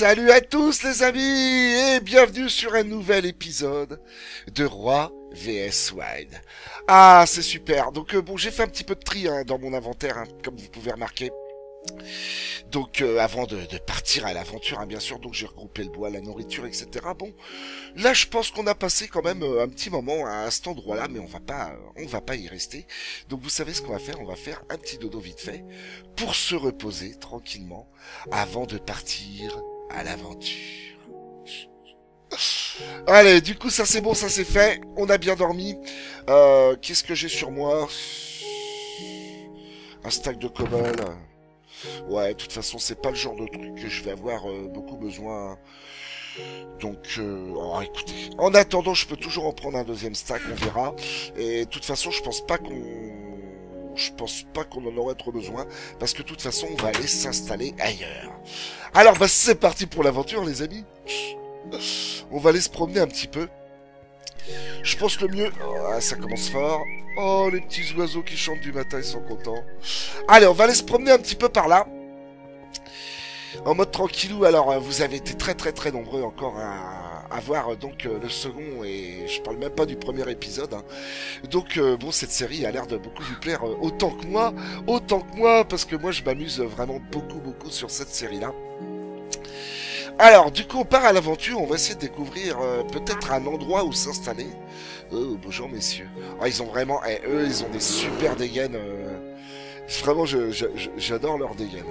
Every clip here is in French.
Salut à tous les amis et bienvenue sur un nouvel épisode de Roi VS Wide. Ah, c'est super. Donc bon, j'ai fait un petit peu de tri dans mon inventaire, comme vous pouvez remarquer. Donc avant de partir à l'aventure, bien sûr, donc j'ai regroupé le bois, la nourriture, etc. Bon, là je pense qu'on a passé quand même un petit moment à cet endroit-là, mais on va pas y rester. Donc vous savez ce qu'on va faire, on va faire un petit dodo vite fait pour se reposer tranquillement avant de partir à l'aventure. Allez, du coup ça c'est bon, ça c'est fait, on a bien dormi. Qu'est-ce que j'ai sur moi? Un stack de cobalt. Ouais, de toute façon, c'est pas le genre de truc que je vais avoir beaucoup besoin. Donc, alors, écoutez. En attendant, je peux toujours en prendre un deuxième stack, on verra. Et de toute façon, je pense pas qu'on en aurait trop besoin. Parce que de toute façon, on va aller s'installer ailleurs. Alors, bah, c'est parti pour l'aventure, les amis. On va aller se promener un petit peu. Je pense que le mieux... Ah, ça commence fort. Oh, les petits oiseaux qui chantent du matin, ils sont contents. Allez, on va aller se promener un petit peu par là. En mode tranquillou. Alors, vous avez été très nombreux encore à voir donc le second, et je parle même pas du premier épisode. Donc, bon, cette série a l'air de beaucoup vous plaire autant que moi, parce que moi, je m'amuse vraiment beaucoup sur cette série-là. Alors, du coup, on part à l'aventure, on va essayer de découvrir peut-être un endroit où s'installer. Bonjour, messieurs. Oh, ils ont vraiment... eux, ils ont des super dégaines. Vraiment, j'adore leurs dégaines.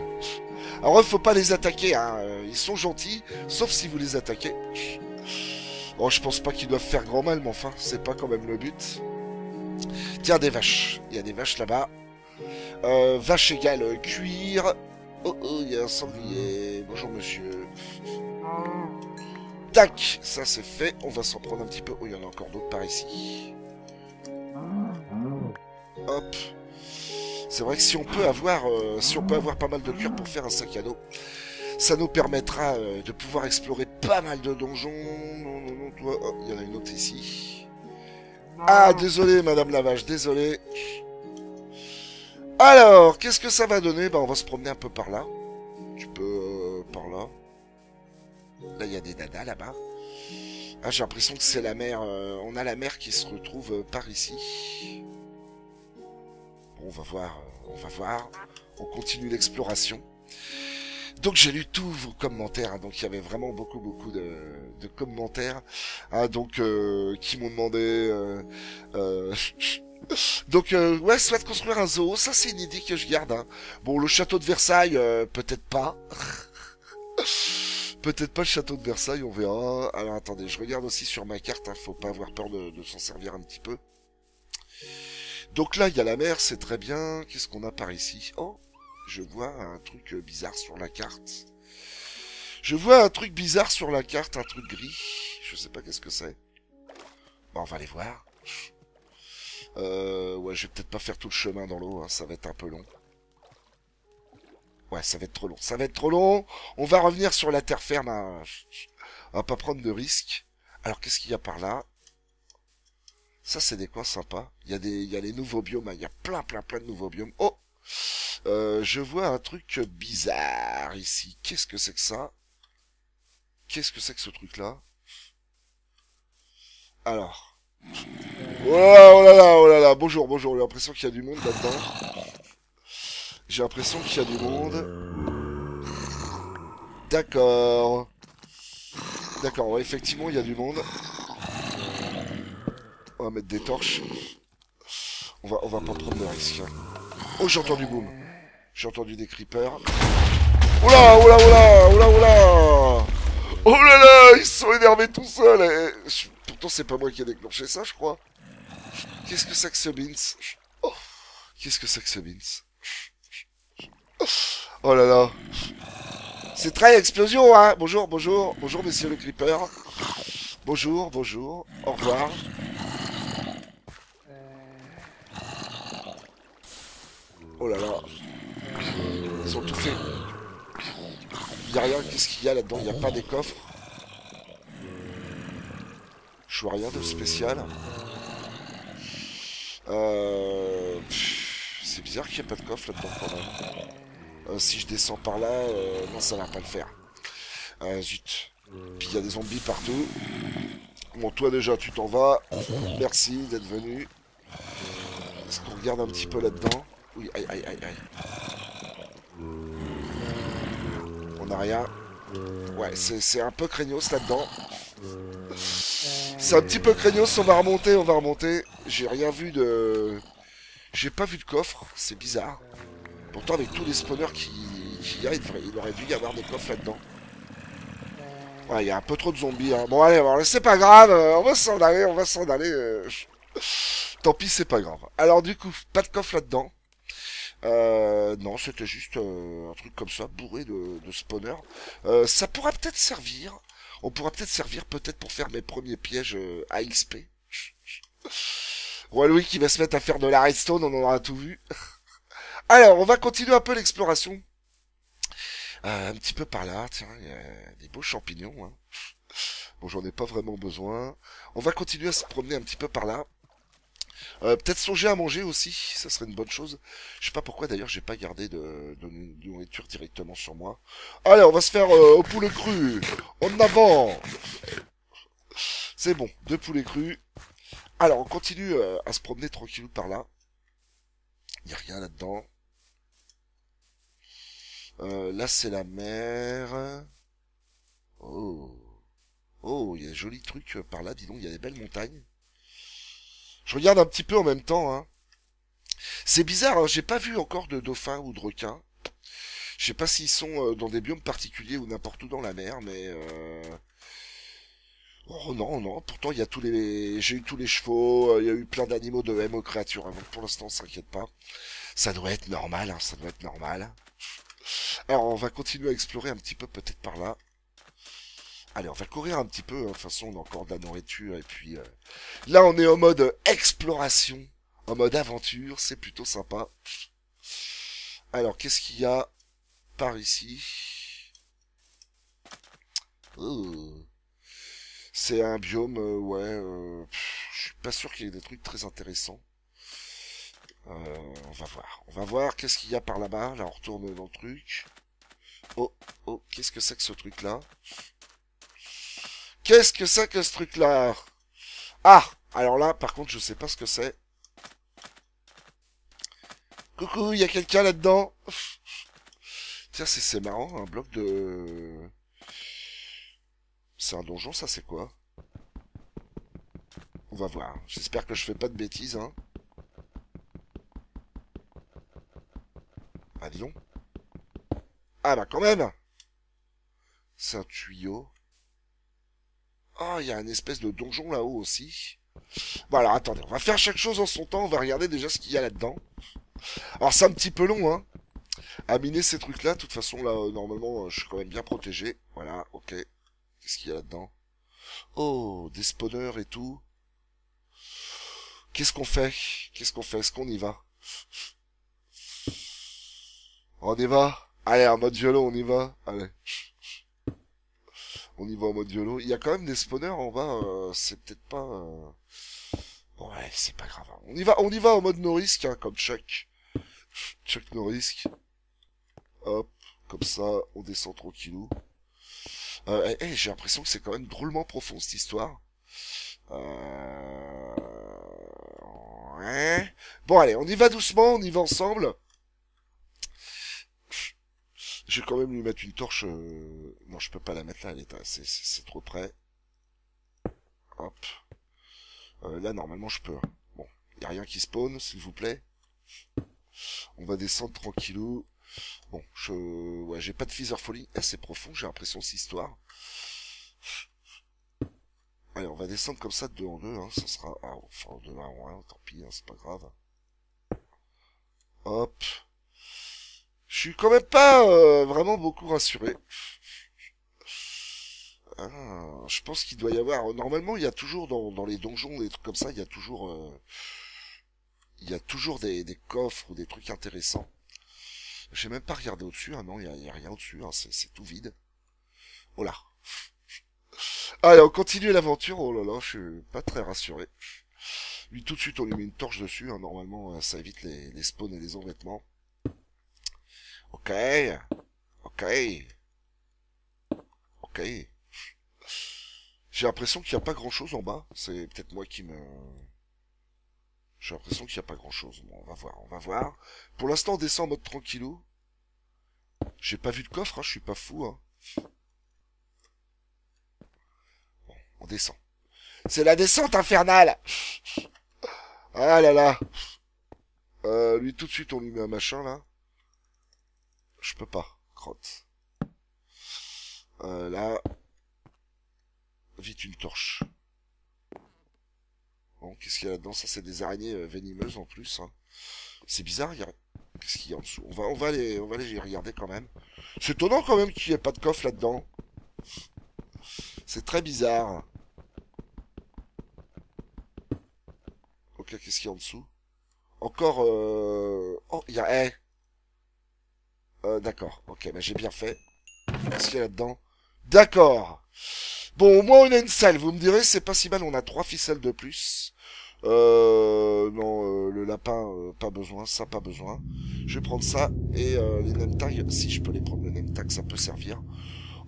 Alors, faut pas les attaquer, ils sont gentils, sauf si vous les attaquez. Bon, je pense pas qu'ils doivent faire grand mal, mais enfin, c'est pas quand même le but. Tiens, des vaches. Il y a des vaches là-bas. Vache égale cuir... Oh, il y a un sanglier. Bonjour, monsieur. Tac, ça c'est fait. On va s'en prendre un petit peu. Oh, il y en a encore d'autres par ici. Hop. C'est vrai que si on peut avoir, pas mal de cuir pour faire un sac à dos, ça nous permettra de pouvoir explorer pas mal de donjons. Non, toi. Oh, il y en a une autre ici. Ah, désolé, madame la vache, désolé. Alors, qu'est-ce que ça va donner? Bah, on va se promener un peu par là. Tu peux... par là. Là, il y a des dadas, là-bas. Ah, j'ai l'impression que c'est la mer. On a la mer qui se retrouve par ici. Bon, on va voir. On continue l'exploration. Donc, j'ai lu tous vos commentaires. Donc, il y avait vraiment beaucoup de commentaires. Donc, qui m'ont demandé... Donc, ouais, soit construire un zoo, ça c'est une idée que je garde. Bon, le château de Versailles, peut-être pas. Peut-être pas le château de Versailles, on verra. Alors, attendez, je regarde aussi sur ma carte, faut pas avoir peur de s'en servir un petit peu. Donc là, il y a la mer, c'est très bien. Qu'est-ce qu'on a par ici? Oh, je vois un truc bizarre sur la carte. Un truc gris. Je sais pas qu'est-ce que c'est. Bon, on va aller voir. Ouais, je vais peut-être pas faire tout le chemin dans l'eau, ça va être un peu long. Ouais, ça va être trop long. On va revenir sur la terre ferme, on va pas prendre de risques. Alors, qu'est-ce qu'il y a par là? Ça, c'est des coins sympas. Il y a les nouveaux biomes, il y a plein de nouveaux biomes. Oh, je vois un truc bizarre ici. Qu'est-ce que c'est que ça? Qu'est-ce que c'est que ce truc-là? Alors... Oh là là, bonjour, j'ai l'impression qu'il y a du monde là-dedans. D'accord, ouais, effectivement, il y a du monde. On va mettre des torches. On va pas prendre de risque. Oh, j'ai entendu boom. J'ai entendu des creepers. Oh là là, ils se sont énervés tout seuls. Pourtant, c'est pas moi qui ai déclenché ça, je crois. Qu'est-ce que c'est que ce Beans? Oh, qu'est-ce que c'est que ce Beans? Oh là là. C'est très explosion, Bonjour, messieurs le Creeper. Bonjour. Au revoir. Oh là là. Ils ont tout fait. Y'a rien, qu'est-ce qu'il y a là-dedans? Y'a pas des coffres. Je vois rien de spécial. C'est bizarre qu'il n'y ait pas de coffre là-dedans quand même. Si je descends par là, non, ça va pas le faire. Ah zut. Puis il y a des zombies partout. Bon, toi déjà, tu t'en vas. Merci d'être venu. Est-ce qu'on regarde un petit peu là-dedans? Oui, aïe, aïe, aïe, aïe. On n'a rien. Ouais, c'est un peu craignos là-dedans. C'est un petit peu craignos, on va remonter, on va remonter. J'ai rien vu de... J'ai pas vu de coffre, c'est bizarre. Pourtant, avec tous les spawners qu'il y a, il aurait dû y avoir des coffres là-dedans. Ouais, il y a un peu trop de zombies, hein. Bon, allez, c'est pas grave, on va s'en aller, on va s'en aller. Tant pis, c'est pas grave. Alors du coup, pas de coffre là-dedans. Non, c'était juste un truc comme ça, bourré de spawners. Ça pourra peut-être servir. On pourra peut-être servir pour faire mes premiers pièges à XP. Wallouis qui va se mettre à faire de la redstone, on en aura tout vu. Alors, on va continuer un peu l'exploration. Un petit peu par là, tiens, il y a des beaux champignons. Hein. Bon, j'en ai pas vraiment besoin. On va continuer à se promener un petit peu par là. Peut-être songer à manger aussi, ça serait une bonne chose. Je sais pas pourquoi d'ailleurs j'ai pas gardé de nourriture directement sur moi. Allez, on va se faire au poulet cru. En avant. C'est bon, 2 poulets crus. Alors on continue à se promener tranquillou par là. Il n'y a rien là-dedans. Là c'est la mer. Oh. Oh, il y a des jolis trucs par là, dis donc, il y a des belles montagnes. Je regarde un petit peu en même temps, hein. C'est bizarre, hein, j'ai pas vu encore de dauphins ou de requins. Je sais pas s'ils sont dans des biomes particuliers ou n'importe où dans la mer, mais... Oh non, non, pourtant il y a tous les... J'ai eu tous les chevaux, il y a eu plein d'animaux de Mo'Creatures. Avant, pour l'instant, on s'inquiète pas. Ça doit être normal, hein, ça doit être normal. Alors, on va continuer à explorer un petit peu, peut-être par là. Allez, on va courir un petit peu, hein. De toute façon, on a encore de la nourriture, et puis... Là, on est en mode exploration, en mode aventure, c'est plutôt sympa. Alors, qu'est-ce qu'il y a par ici? Oh. C'est un biome, ouais, je suis pas sûr qu'il y ait des trucs très intéressants. On va voir, qu'est-ce qu'il y a par là-bas? Là, on retourne dans le truc. Oh, oh, qu'est-ce que c'est que ce truc-là? Qu'est-ce que c'est que ce truc-là? Ah! Alors là, par contre, je sais pas ce que c'est. Coucou, il y a quelqu'un là-dedans? Tiens, c'est marrant, un bloc de... C'est un donjon, ça, c'est quoi? On va voir. J'espère que je fais pas de bêtises, hein. Ah, dis donc. Ah, bah quand même! C'est un tuyau. Ah, il y a une espèce de donjon là-haut aussi. Bon, alors, attendez, on va faire chaque chose en son temps. On va regarder déjà ce qu'il y a là-dedans. Alors, c'est un petit peu long, hein, à miner ces trucs-là. De toute façon, là, normalement, je suis quand même bien protégé. Voilà, ok. Qu'est-ce qu'il y a là-dedans? Oh, des spawners et tout. Qu'est-ce qu'on fait? Qu'est-ce qu'on fait? Est-ce qu'on y va? On y va? Allez, en mode violon, on y va. Allez. On y va en mode YOLO. Il y a quand même des spawners en bas. C'est peut-être pas... Ouais, c'est pas grave. Hein. On y va en mode no risk, hein, comme Chuck. Chuck no risk. Hop, comme ça, on descend tranquillou. Hey, j'ai l'impression que c'est quand même drôlement profond, cette histoire. Ouais. Bon, allez, on y va doucement, on y va ensemble. Je vais quand même lui mettre une torche... Non, je peux pas la mettre là, elle est c'est trop près. Hop. Là, normalement, je peux. Bon, il n'y a rien qui spawn, s'il vous plaît. On va descendre tranquillou. Bon, je... Ouais, j'ai pas de feather folie assez profond, j'ai l'impression, cette histoire. Allez, on va descendre comme ça de 2 en 2, hein, ça sera... Ah, enfin, de 1 en 1, tant pis, hein, c'est pas grave. Hop. Je suis quand même pas vraiment beaucoup rassuré. Ah, je pense qu'il doit y avoir... Normalement, il y a toujours dans les donjons, des trucs comme ça, il y a toujours... Il y a toujours des coffres ou des trucs intéressants. J'ai même pas regardé au-dessus, hein, non, il y a rien au-dessus, hein, c'est tout vide. Oh là. Allez, on continue l'aventure, oh là là, je suis pas très rassuré. Lui, tout de suite, on lui met une torche dessus, hein, normalement, ça évite les spawns et les embêtements. Ok, ok, ok, sacré. J'ai l'impression qu'il n'y a pas grand-chose en bas. C'est peut-être moi qui me... J'ai l'impression qu'il n'y a pas grand-chose. Bon, on va voir, on va voir. Pour l'instant, on descend en mode tranquillou. J'ai pas vu de coffre, hein, je suis pas fou. Hein. Bon, on descend. C'est la descente infernale. Ah là là. Lui, tout de suite, on lui met un machin, là. Je peux pas. Crotte. Là... Vite une torche. Bon, qu'est-ce qu'il y a là-dedans? Ça, c'est des araignées venimeuses en plus. Hein. C'est bizarre. Y a... Qu'est-ce qu'il y a en dessous? On va aller regarder quand même. C'est étonnant quand même qu'il n'y ait pas de coffre là-dedans. C'est très bizarre. Ok, qu'est-ce qu'il y a en dessous? Encore... Oh, il y a... Hey. D'accord. Ok, bah, j'ai bien fait. Qu'est-ce qu'il y a là-dedans? D'accord. Bon, au moins on a une salle, vous me direz, c'est pas si mal, on a 3 ficelles de plus. Non, le lapin, pas besoin, ça, pas besoin. Je vais prendre ça, et les name tags, si je peux les prendre, les name tags, ça peut servir.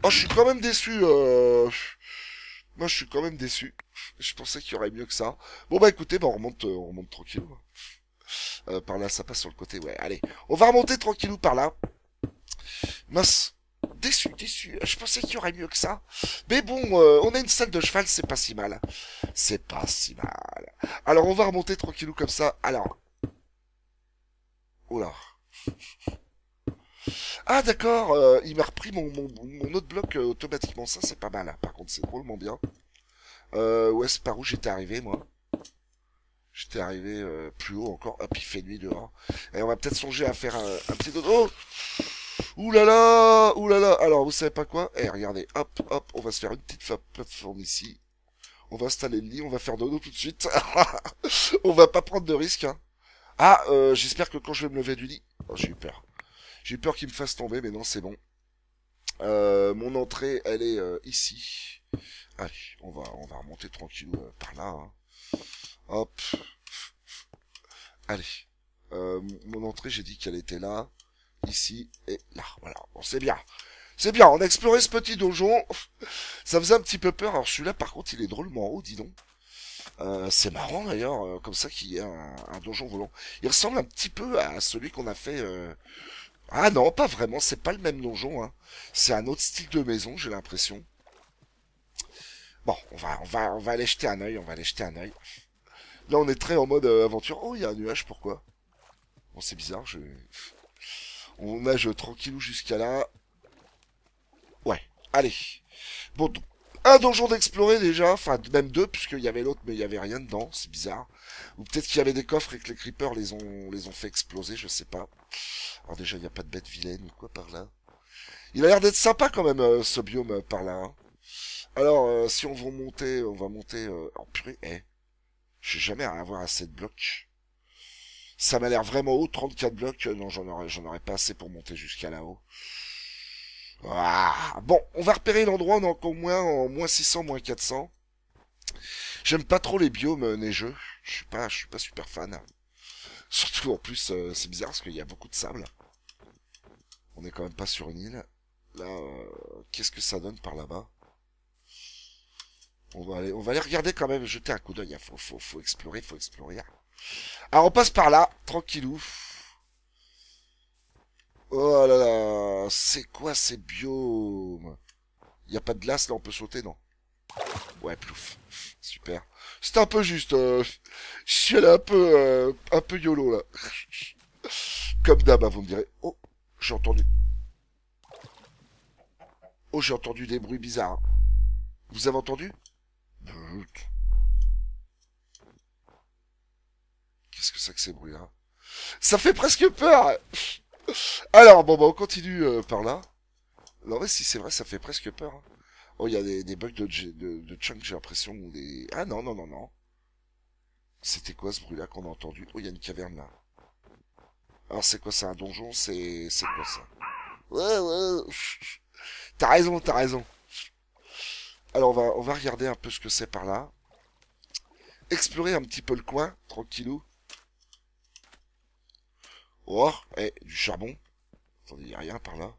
Oh, je suis quand même déçu, moi, je suis quand même déçu. Je pensais qu'il y aurait mieux que ça. Bon, bah écoutez, bah, on remonte tranquille. Par là, ça passe sur le côté, ouais, allez. On va remonter tranquillou par là. Mince. Déçu, déçu, je pensais qu'il y aurait mieux que ça. Mais bon, on a une salle de cheval, c'est pas si mal. C'est pas si mal. Alors, on va remonter tranquillou comme ça. Alors. Oula. Ah, d'accord, il m'a repris mon autre bloc automatiquement. Ça, c'est pas mal. Par contre, c'est drôlement bien. Ouais, c'est par où j'étais arrivé, moi. J'étais arrivé plus haut encore. Hop, il fait nuit dehors. Et on va peut-être songer à faire un petit dodo. Ouh là là, ouh là là. Alors, vous savez pas quoi? Eh, regardez, hop, hop, on va se faire une petite plateforme ici. On va installer le lit, on va faire dodo tout de suite. On va pas prendre de risques. Hein. Ah, j'espère que quand je vais me lever du lit... Oh, j'ai eu peur. J'ai eu peur qu'il me fasse tomber, mais non, c'est bon. Mon entrée, elle est ici. Allez, on va remonter tranquillou par là. Hein. Hop. Allez. Mon entrée, j'ai dit qu'elle était là. Ici et là, voilà, bon, c'est bien. C'est bien, on a exploré ce petit donjon. Ça faisait un petit peu peur. Alors celui-là, par contre, il est drôlement haut, dis donc. C'est marrant, d'ailleurs, comme ça qu'il y ait un donjon volant. Il ressemble un petit peu à celui qu'on a fait... Ah non, pas vraiment, c'est pas le même donjon. Hein. C'est un autre style de maison, j'ai l'impression. Bon, on va aller jeter un oeil, on va aller jeter un oeil. Là, on est très en mode aventure. Oh, il y a un nuage, pourquoi? Bon, c'est bizarre, je... On nage tranquillou jusqu'à là. Ouais, allez. Bon, un donjon d'explorer déjà. Enfin, même deux, puisqu'il y avait l'autre, mais il n'y avait rien dedans. C'est bizarre. Ou peut-être qu'il y avait des coffres et que les creepers les ont fait exploser, je sais pas. Alors déjà, il n'y a pas de bête vilaine ou quoi par là. Il a l'air d'être sympa quand même, ce biome par là. Hein. Alors, si on veut monter, on va monter... Oh purée, eh. Je sais jamais à avoir assez de blocs. Ça m'a l'air vraiment haut, 34 blocs. Non, j'en aurais pas assez pour monter jusqu'à là-haut. Ah, bon, on va repérer l'endroit, on est encore en moins 600, moins 400. J'aime pas trop les biomes neigeux. Je suis pas super fan. Surtout, en plus, c'est bizarre parce qu'il y a beaucoup de sable. On est quand même pas sur une île. Là, qu'est-ce que ça donne par là-bas? On va aller regarder quand même, jeter un coup d'œil. Faut explorer, faut explorer. Alors on passe par là, tranquillou. Oh là là, c'est quoi ces biomes? Il n'y a pas de glace, là on peut sauter, non? Ouais, plouf, super. C'était un peu juste, je suis allé un peu yolo là. Comme d'hab, vous me direz. Oh, j'ai entendu. Oh, j'ai entendu des bruits bizarres. Hein. Vous avez entendu? Qu'est-ce que c'est que ces bruits-là? Ça fait presque peur. Alors, bon, bah, on continue par là. Non, mais si c'est vrai, ça fait presque peur. Hein. Oh, il y a des bugs de chunk, j'ai l'impression. Des... Ah non, non, non, non. C'était quoi ce bruit-là qu'on a entendu? Oh, il y a une caverne là. Alors, c'est quoi ça? Un donjon? C'est quoi ça? Ouais, ouais. T'as raison, t'as raison. Alors, on va regarder un peu ce que c'est par là. Explorer un petit peu le coin, tranquillou. Oh, eh, du charbon. Attendez, il n'y a rien par là.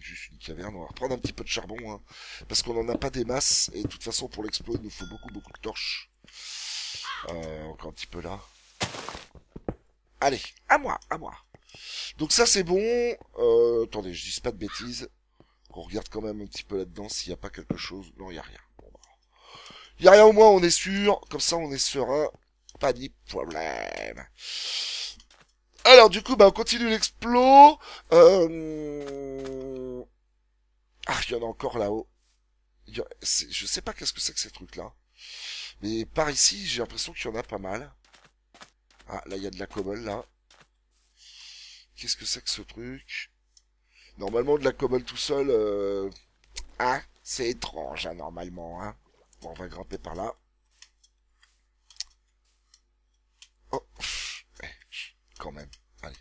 juste une caverne. On va reprendre un petit peu de charbon, hein, parce qu'on n'en a pas des masses, et de toute façon, pour l'exploit, il nous faut beaucoup de torches. Encore un petit peu là. Allez, à moi. Donc ça, c'est bon. Attendez, je dis pas de bêtises. Qu'on regarde quand même un petit peu là-dedans s'il n'y a pas quelque chose. Non, il n'y a rien. Il n'y a rien, au moins, on est sûr. Comme ça, on est serein. Pas de problème. Alors, du coup, bah, on continue l'explo. Ah, il y en a encore là-haut. Je sais pas qu'est-ce que c'est que ces trucs-là. Mais par ici, j'ai l'impression qu'il y en a pas mal. Ah, là, il y a de la cobble, là. Qu'est-ce que c'est que ce truc? Normalement, de la cobble tout seul... Ah, c'est étrange, hein, normalement. Hein. Bon, on va grimper par là. Oh, quand même. Allez.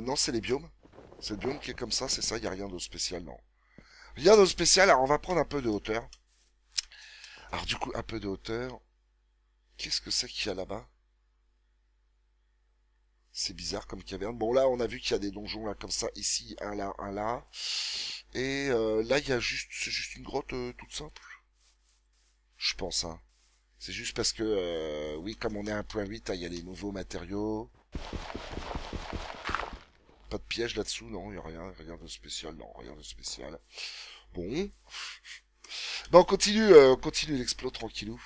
Non, c'est les biomes. C'est le biome qui est comme ça, c'est ça. Il n'y a rien de spécial, non. Rien de spécial. Alors, on va prendre un peu de hauteur. Alors, du coup, un peu de hauteur. Qu'est-ce que c'est qu'il y a là-bas? C'est bizarre comme caverne. Bon, là, on a vu qu'il y a des donjons, là, comme ça, ici, un là. Et là, il y a juste... C'est juste une grotte toute simple. Je pense, hein. C'est juste parce que... oui, comme on est à 1.8, il y a les nouveaux matériaux. Pas de piège là-dessous, non. Il n'y a rien de spécial. Non, rien de spécial. Bon. Bon, on continue l'explo tranquillou.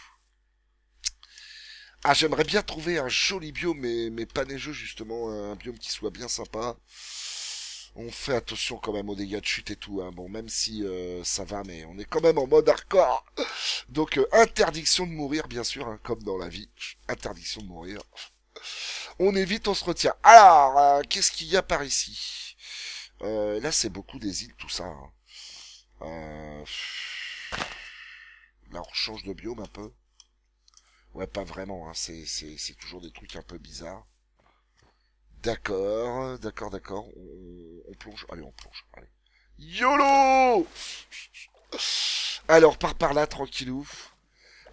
Ah, j'aimerais bien trouver un joli biome, mais pas neigeux, justement. Un biome qui soit bien sympa. On fait attention quand même aux dégâts de chute et tout. Hein. Bon, même si ça va, mais on est quand même en mode hardcore. Donc, interdiction de mourir, bien sûr, hein, comme dans la vie. Interdiction de mourir. On évite, on se retient. Alors, qu'est-ce qu'il y a par ici? Là, c'est beaucoup des îles, tout ça. Hein. Là, on change de biome un peu. Ouais, pas vraiment, hein. C'est toujours des trucs un peu bizarres. D'accord. On plonge. Allez, on plonge. Allez. YOLO! Alors, par là, tranquillou.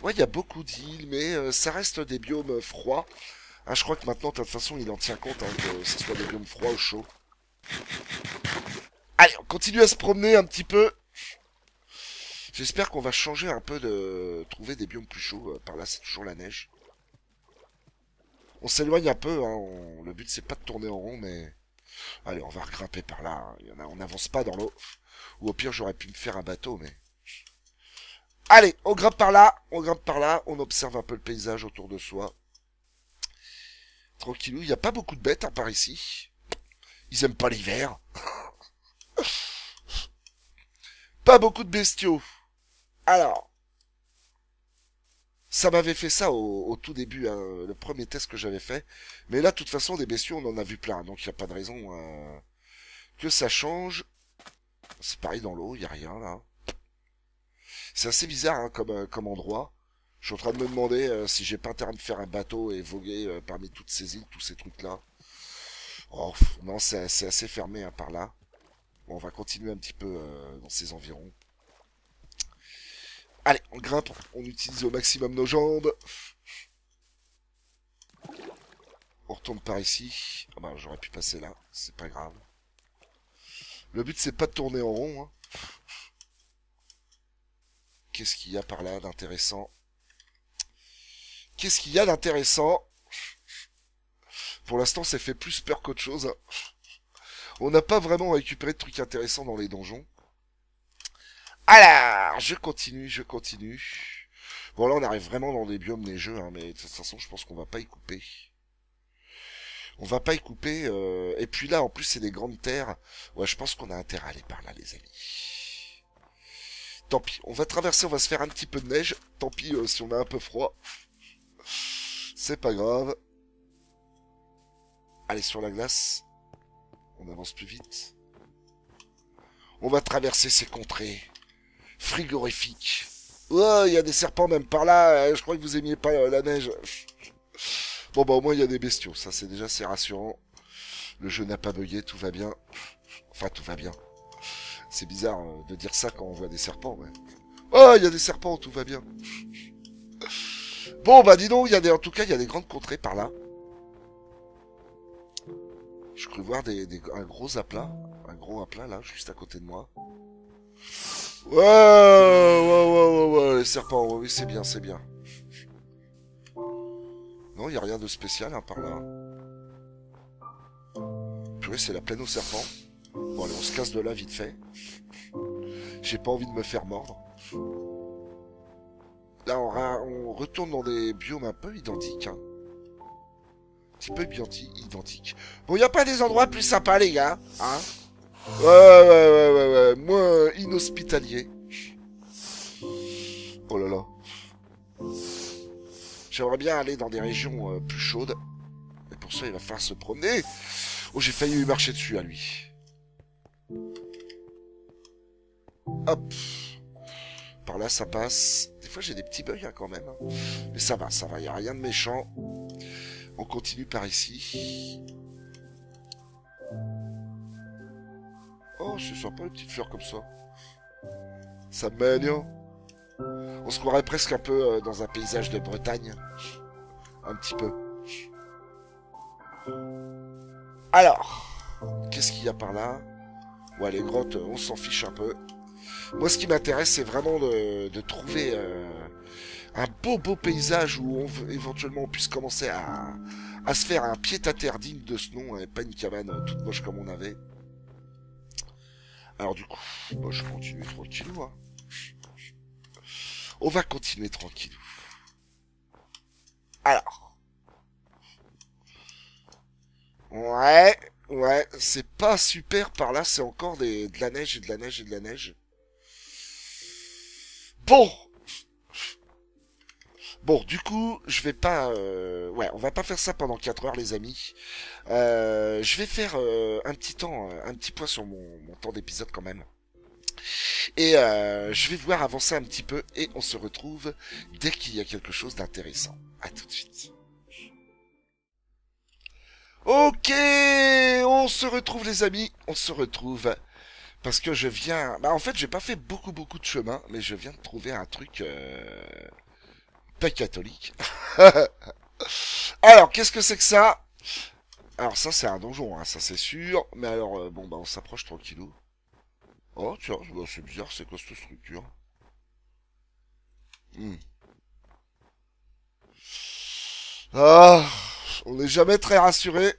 Ouais, il y a beaucoup d'îles, mais ça reste des biomes froids. Ah, je crois que maintenant, de toute façon, il en tient compte, hein, que ce soit des biomes froids ou chauds. Allez, on continue à se promener un petit peu. J'espère qu'on va changer un peu de... Trouver des biomes plus chauds. Par là, c'est toujours la neige. On s'éloigne un peu. Hein. Le but, c'est pas de tourner en rond, mais... Allez, on va regrimper par là. Hein. Il y en a... On n'avance pas dans l'eau. Ou au pire, j'aurais pu me faire un bateau, mais... Allez, on grimpe par là. On grimpe par là. On observe un peu le paysage autour de soi. Tranquillou. Il n'y a pas beaucoup de bêtes, hein, par ici. Ils aiment pas l'hiver. Pas beaucoup de bestiaux. Alors, ça m'avait fait ça au tout début, hein, le premier test que j'avais fait. Mais là, de toute façon, des bestiaux, on en a vu plein. Donc, il n'y a pas de raison que ça change. C'est pareil dans l'eau, il n'y a rien, là. C'est assez bizarre, hein, comme endroit. Je suis en train de me demander si j'ai pas intérêt de faire un bateau et voguer parmi toutes ces îles, tous ces trucs-là. Oh, non, c'est assez fermé, hein, par là. Bon, on va continuer un petit peu dans ces environs. Allez, on grimpe, on utilise au maximum nos jambes. On retourne par ici. Ah ben, j'aurais pu passer là, c'est pas grave. Le but, c'est pas de tourner en rond. Hein. Qu'est-ce qu'il y a par là d'intéressant? Qu'est-ce qu'il y a d'intéressant? Pour l'instant, c'est fait plus peur qu'autre chose. Hein. On n'a pas vraiment récupéré de trucs intéressants dans les donjons. Alors, je continue. Bon, là, on arrive vraiment dans des biomes neigeux, hein, mais de toute façon, je pense qu'on va pas y couper. Et puis là, en plus, c'est des grandes terres. Ouais, je pense qu'on a intérêt à aller par là, les amis. Tant pis, on va traverser, on va se faire un petit peu de neige. Tant pis si on a un peu froid. C'est pas grave. Allez, sur la glace. On avance plus vite. On va traverser ces contrées frigorifiques. Oh, il y a des serpents même par là. Je crois que vous aimiez pas la neige. Bon, bah, au moins, il y a des bestiaux. Ça, c'est déjà assez rassurant. Le jeu n'a pas bugué. Tout va bien. Enfin, tout va bien. C'est bizarre de dire ça quand on voit des serpents. Ouais. Oh, il y a des serpents. Tout va bien. Bon, bah, dis donc. En tout cas, il y a des grandes contrées par là. Je crois voir un gros aplat. Un gros aplat là, juste à côté de moi. Ouais, ouais, les serpents, ouais, oui, c'est bien, c'est bien. Non, il n'y a rien de spécial hein, par là. Purée, c'est la plaine aux serpents. Bon, allez, on se casse de là vite fait. J'ai pas envie de me faire mordre. Là, on retourne dans des biomes un peu identiques. Hein. Un petit peu identiques. Bon, il n'y a pas des endroits plus sympas, les gars. Hein? Ouais. Moins inhospitalier. Oh là là. J'aimerais bien aller dans des régions plus chaudes. Mais pour ça, il va falloir se promener. Oh, j'ai failli lui marcher dessus à lui. Hop. Par là, ça passe. Des fois, j'ai des petits bugs hein, quand même. Hein. Mais ça va, il n'y a rien de méchant. On continue par ici. Oh, c'est sympa les petites fleurs comme ça. Ça mignon. On se croirait presque un peu dans un paysage de Bretagne. Un petit peu. Alors, qu'est-ce qu'il y a par là? Ouais, les grottes, on s'en fiche un peu. Moi, ce qui m'intéresse, c'est vraiment de trouver un beau paysage où éventuellement on puisse commencer à se faire un pied-à-terre digne de ce nom, hein, et pas une cabane toute moche comme on avait. Alors du coup, bon, je continue tranquillou. Hein. On va continuer tranquillou. Alors. Ouais, c'est pas super par là, c'est encore de la neige et de la neige. Bon, du coup, je vais pas... ouais, on va pas faire ça pendant 4 heures, les amis. Je vais faire un petit point sur mon temps d'épisode quand même. Et je vais voir avancer un petit peu et on se retrouve dès qu'il y a quelque chose d'intéressant. À tout de suite. Ok, on se retrouve les amis, on se retrouve... Parce que je viens... Bah en fait, j'ai pas fait beaucoup de chemin, mais je viens de trouver un truc... pas catholique. Alors, qu'est-ce que c'est que ça? Alors, ça, c'est un donjon, hein, ça, c'est sûr. Mais alors, bon, bah, on s'approche tranquillou. Oh, tiens, bah, c'est bizarre, c'est quoi cette structure? Ah, on n'est jamais très rassuré.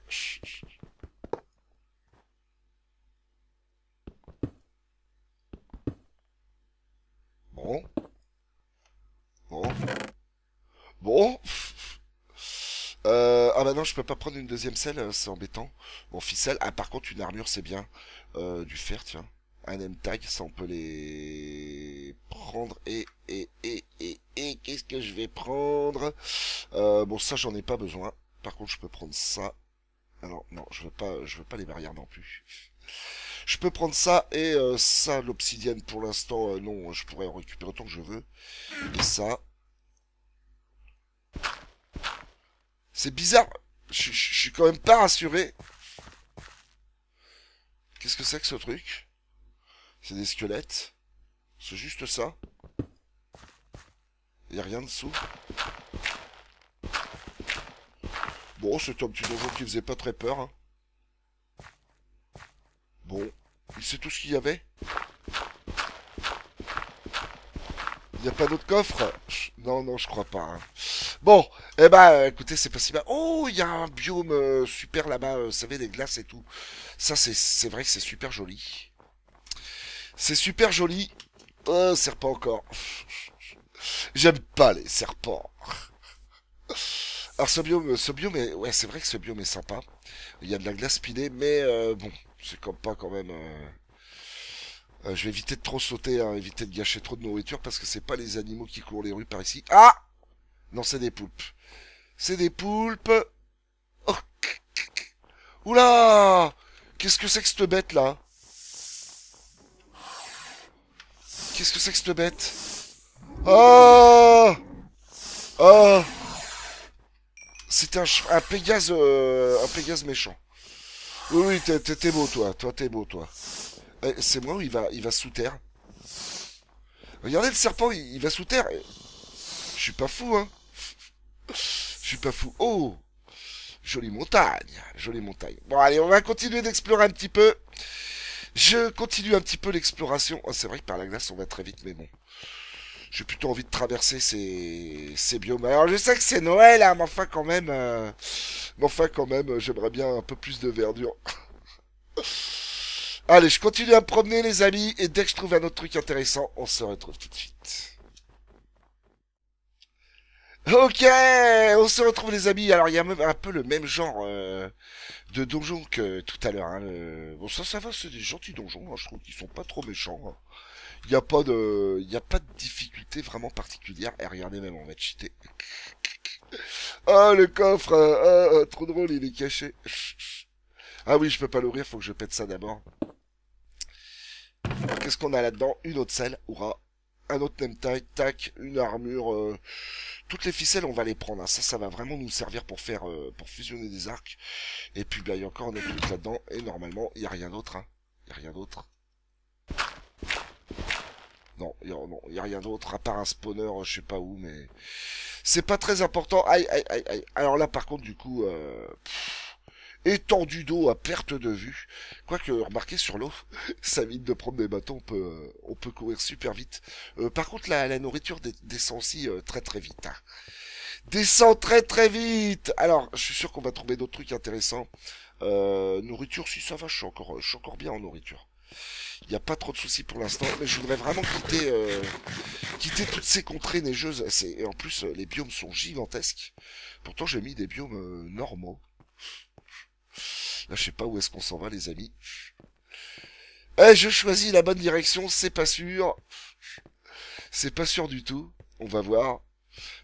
Bon. Bon. Ah bah non, je peux pas prendre une deuxième selle, c'est embêtant. Bon, ficelle. Ah, par contre, une armure, c'est bien. Du fer, tiens. Un M-tag, ça, on peut les prendre. Et qu'est-ce que je vais prendre? Bon, ça, j'en ai pas besoin. Par contre, je peux prendre ça. Alors, non, je veux pas les barrières non plus. Je peux prendre ça et ça, l'obsidienne, pour l'instant, non, je pourrais en récupérer autant que je veux. Et ça. C'est bizarre, je suis quand même pas rassuré. Qu'est-ce que c'est que ce truc? C'est des squelettes. C'est juste ça. Il n'y a rien dessous. Bon, c'était un petit donjon qui faisait pas très peur. Hein. Bon, c'est tout ce qu'il y avait. Il n'y a pas d'autre coffre? Non, je crois pas. Hein. Bon, eh ben, écoutez, c'est pas si mal. Oh, il y a un biome super là-bas, vous savez, des glaces et tout. Ça, c'est vrai que c'est super joli. C'est super joli. Serpent encore. J'aime pas les serpents. Alors, ce biome est... Ouais, c'est vrai que ce biome est sympa. Il y a de la glace pilée, mais bon... C'est comme pas quand même... je vais éviter de trop sauter, hein, éviter de gâcher trop de nourriture, parce que c'est pas les animaux qui courent les rues par ici. Ah! Non, c'est des poulpes. C'est des poulpes. Oh. Oula! Qu'est-ce que c'est que cette bête, là? Qu'est-ce que c'est que cette bête? Oh! Oh! C'était un Pégase méchant. Oui, t'es beau, toi. T'es beau, toi. C'est moi où il va sous terre. Regardez le serpent, il va sous terre. Je suis pas fou, hein. Je suis pas fou. Oh, Jolie montagne, jolie montagne. Bon, allez, on va continuer d'explorer un petit peu. Je continue un petit peu l'exploration. Oh, c'est vrai que par la glace, on va très vite, mais bon. J'ai plutôt envie de traverser ces biomes. Alors, je sais que c'est Noël, hein, mais enfin, quand même... j'aimerais bien un peu plus de verdure. Allez, je continue à me promener, les amis. Et dès que je trouve un autre truc intéressant, on se retrouve tout de suite. Ok, on se retrouve les amis. Alors il y a même un peu le même genre de donjon que tout à l'heure. Hein. Bon ça va, c'est des gentils donjons. Hein. Je trouve qu'ils sont pas trop méchants. Hein. Il y a pas de difficulté vraiment particulière. Et regardez même, on va cheater. Oh le coffre, trop drôle, il est caché. Ah oui, je peux pas l'ouvrir, faut que je pète ça d'abord. Qu'est-ce qu'on a là-dedans? Une autre selle, hurrah. Un autre name tag, tac, une armure. Toutes les ficelles, on va les prendre. Hein. Ça va vraiment nous servir pour faire, pour fusionner des arcs. Et puis, bah, il y a encore un autre truc là-dedans. Et normalement, il n'y a rien d'autre. Hein. Il n'y a rien d'autre. Non, il n'y a rien d'autre à part un spawner, je sais pas où, mais c'est pas très important. Aïe, aïe, aïe, aïe. Alors là, par contre, du coup, étendu d'eau à perte de vue. Quoique, remarquez, sur l'eau, ça évite de prendre des bâtons, on peut courir super vite. Par contre, la nourriture descend aussi très très vite. Hein. Descend très très vite. Alors, je suis sûr qu'on va trouver d'autres trucs intéressants. Nourriture, si ça va, je suis encore bien en nourriture. Il n'y a pas trop de soucis pour l'instant, mais je voudrais vraiment quitter toutes ces contrées neigeuses. Et en plus, les biomes sont gigantesques. Pourtant, j'ai mis des biomes normaux. Là, je sais pas où est-ce qu'on s'en va, les amis. Eh, je choisis la bonne direction, c'est pas sûr. C'est pas sûr du tout. On va voir.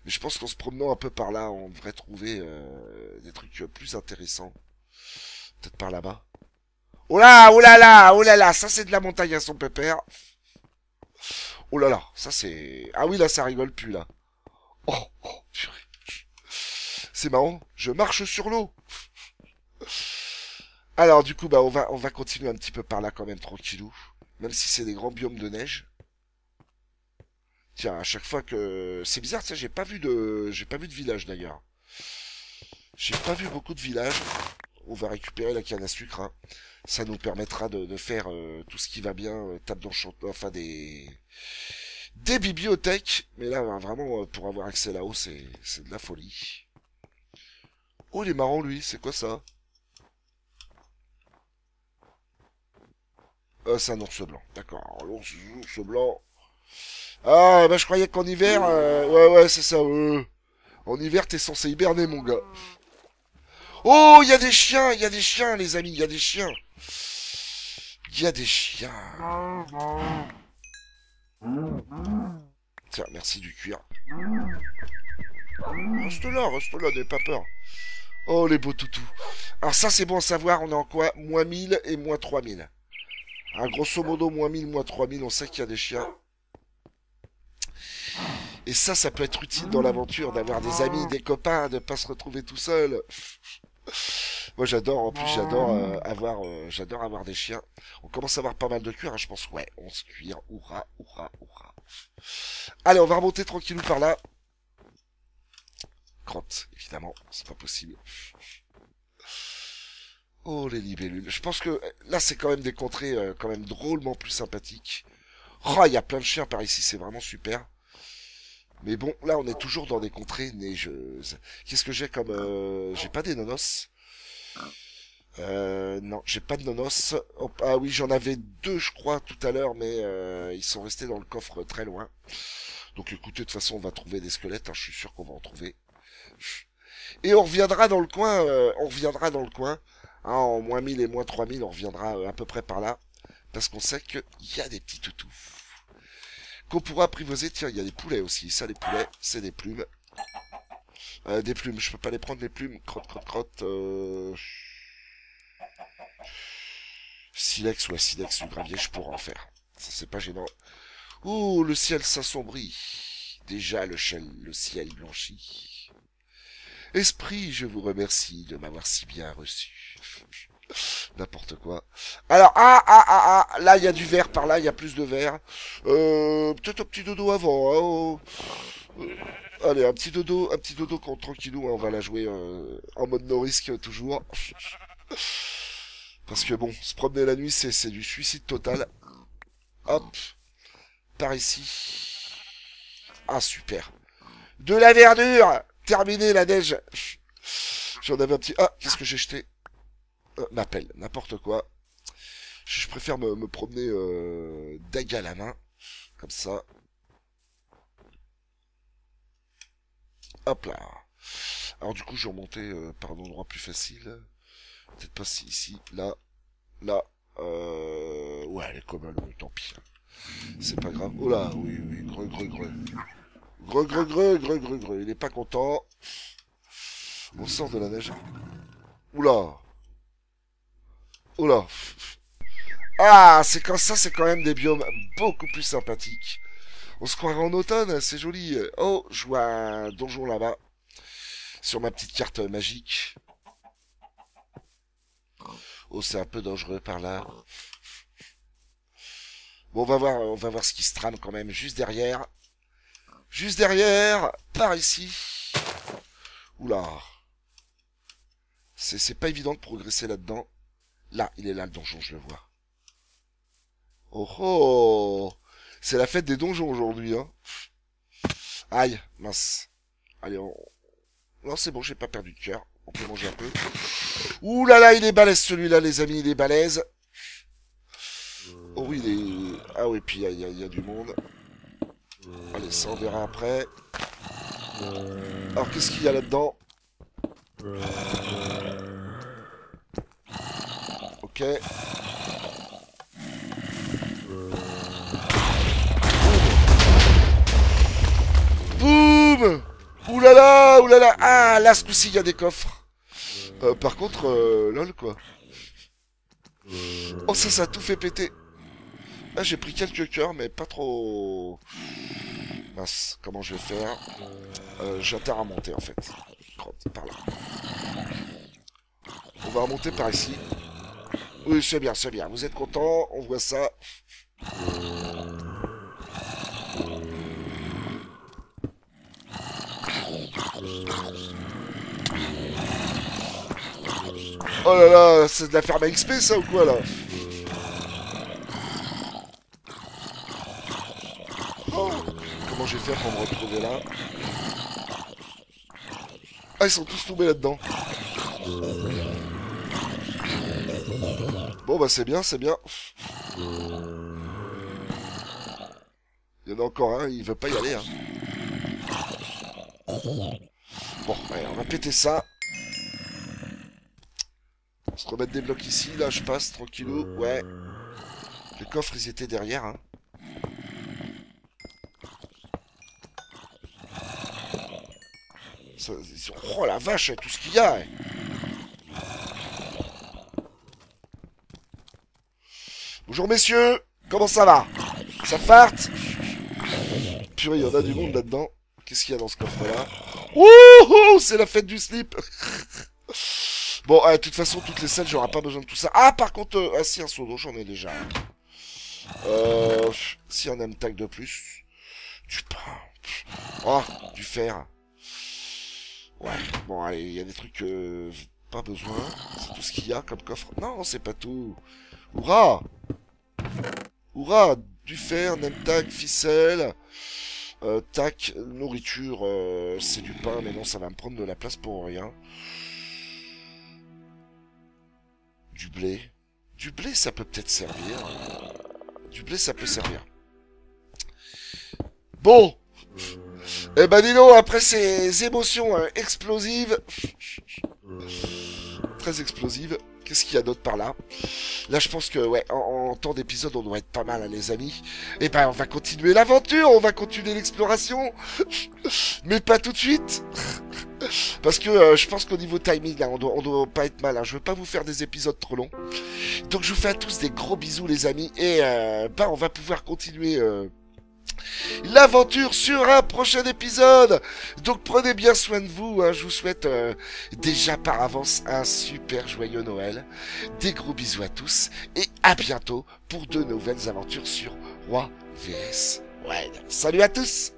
Mais je pense qu'en se promenant un peu par là, on devrait trouver des trucs plus intéressants. Peut-être par là-bas. Oh là, oh là là, oh là là, ça c'est de la montagne à son pépère. Oh là là, ça c'est... Ah oui, là, ça rigole plus, là. Oh, purée. C'est marrant, je marche sur l'eau. Alors du coup bah on va continuer un petit peu par là quand même tranquillou, même si c'est des grands biomes de neige. Tiens, à chaque fois que c'est bizarre, ça j'ai pas vu de village d'ailleurs. J'ai pas vu beaucoup de villages. On va récupérer la canne à sucre, hein. Ça nous permettra de faire tout ce qui va bien, table d'enchantement, enfin des bibliothèques, mais là bah, vraiment pour avoir accès là-haut c'est de la folie. Oh, il est marrant, lui. C'est quoi, ça? C'est un ours blanc. D'accord. L'ours blanc. Ah, bah, je croyais qu'en hiver... Ouais, c'est ça. En hiver, t'es censé hiberner, mon gars. Oh, il y a des chiens. Il y a des chiens, les amis. Il y a des chiens. Il y a des chiens. Tiens, merci du cuir. Reste là, n'aie pas peur. Oh, les beaux toutous. Alors ça, c'est bon à savoir. On est en quoi? Moins 1000 et moins 3000. Alors, grosso modo, moins 1000, moins 3000. On sait qu'il y a des chiens. Et ça peut être utile dans l'aventure, d'avoir des amis, des copains, de ne pas se retrouver tout seul. Moi, j'adore. En plus, j'adore avoir des chiens. On commence à avoir pas mal de cuir, hein, je pense. Ouais, on se cuire. Hurrah, hurrah, hurrah. Allez, on va remonter tranquillou par là. Crotte, évidemment, c'est pas possible. Oh, les libellules. Je pense que là, c'est quand même des contrées quand même drôlement plus sympathiques. Oh, il y a plein de chiens par ici, c'est vraiment super. Mais bon, là, on est toujours dans des contrées neigeuses. Qu'est-ce que j'ai comme... J'ai pas des nonos. Non, j'ai pas de nonos. Oh, ah oui, j'en avais deux, je crois, tout à l'heure, mais ils sont restés dans le coffre très loin. Donc écoutez, de toute façon, on va trouver des squelettes, hein, je suis sûr qu'on va en trouver. Et on reviendra dans le coin, hein, en moins 1000 et moins 3000, on reviendra à peu près par là, parce qu'on sait qu'il y a des petits toutous qu'on pourra apprivoiser. Tiens, il y a des poulets aussi, ça les poulets, c'est des plumes. Je peux pas les prendre les plumes, crotte. Silex ou la silex du gravier, je pourrais en faire, ça c'est pas gênant. Ouh, le ciel s'assombrit. Déjà le ciel blanchit. Esprit, je vous remercie de m'avoir si bien reçu. N'importe quoi. Alors, ah, là, il y a du vert par là, il y a plus de vert. Peut-être un petit dodo avant. Hein, Allez, un petit dodo tranquillou, hein, on va la jouer en mode no risque toujours. Parce que bon, se promener la nuit, c'est du suicide total. Hop, par ici. Ah, super. De la verdure. Terminé la neige. J'en avais un petit... Ah, qu'est-ce que j'ai jeté? Ma pelle, n'importe quoi. Je préfère me promener dague à la main. Comme ça. Hop là. Alors du coup, je vais remonter par un endroit plus facile. Peut-être pas si ici, là. Ouais, elle est comme un long, tant pis. C'est pas grave. Oh là, oui, greu. Il est pas content. On sort de la neige. Oula. Oula. Ah, c'est comme ça, c'est quand même des biomes beaucoup plus sympathiques. On se croirait en automne, c'est joli. Oh, je vois un donjon là-bas. Sur ma petite carte magique. Oh, c'est un peu dangereux par là. Bon, on va voir ce qui se trame quand même. Juste derrière. Juste derrière. Par ici. Oula. C'est pas évident de progresser là-dedans. Là, il est là le donjon, je le vois. Oh oh. C'est la fête des donjons aujourd'hui, hein. Aïe, mince. Allez, on... Non, c'est bon, j'ai pas perdu de cœur. On peut manger un peu. Ouh là là, il est balèze celui-là, les amis, il est balèze. Oh oui, il est... Ah oui, puis il y a du monde. Allez, ça, on verra après. Alors, qu'est-ce qu'il y a là-dedans? Ok. Boum! Oulala, oulala! Ah, là, ce coup-ci, il y a des coffres. Par contre, lol, quoi. Oh, ça a tout fait péter. Là, j'ai pris quelques cœurs, mais pas trop... Mince, comment je vais faire? J'attarde à monter, en fait. Par là. On va remonter par ici. Oui, c'est bien, c'est bien. Vous êtes contents? On voit ça. Oh là là, c'est de la ferme à XP ça ou quoi là? Oh, comment je vais faire pour me retrouver là? Ah, ils sont tous tombés là-dedans. Bon bah c'est bien, c'est bien. Il y en a encore un, il veut pas y aller hein. Bon, allez, on va péter ça. On se remettre des blocs ici. Là, je passe, tranquillou. Ouais. Les coffres, ils étaient derrière. Hein. Ça, oh la vache, tout ce qu'il y a. Hein. Bonjour messieurs. Comment ça va? Ça farte? Purée, il y en a du monde là-dedans. Qu'est-ce qu'il y a dans ce coffre-là? Wouhou! C'est la fête du slip! Bon, de toute façon, toutes les selles, j'aurai pas besoin de tout ça. Ah, par contre, ah si, un seau d'eau, j'en ai déjà. Si, un amtac de plus. Du pain. Oh, du fer. Ouais, bon, allez, il y a des trucs pas besoin. C'est tout ce qu'il y a comme coffre. Non, c'est pas tout. Hurrah! Hurrah! Du fer, amtac, ficelle... tac, nourriture, c'est du pain, mais non, ça va me prendre de la place pour rien. Du blé. Du blé, ça peut peut-être servir. Du blé, ça peut servir. Bon. Eh ben, dis donc, après ces émotions explosives... Très explosives. Qu'est-ce qu'il y a d'autre par là? Là, je pense que, ouais, en temps d'épisode, on doit être pas mal, hein, les amis. Et ben, on va continuer l'aventure, on va continuer l'exploration. Mais pas tout de suite. Parce que je pense qu'au niveau timing, là, on doit pas être mal. Hein. Je veux pas vous faire des épisodes trop longs. Donc, je vous fais à tous des gros bisous, les amis. Et, on va pouvoir continuer... l'aventure sur un prochain épisode. Donc prenez bien soin de vous hein. Je vous souhaite déjà par avance un super joyeux Noël. Des gros bisous à tous. Et à bientôt pour de nouvelles aventures sur Roi VS Wide. Salut à tous.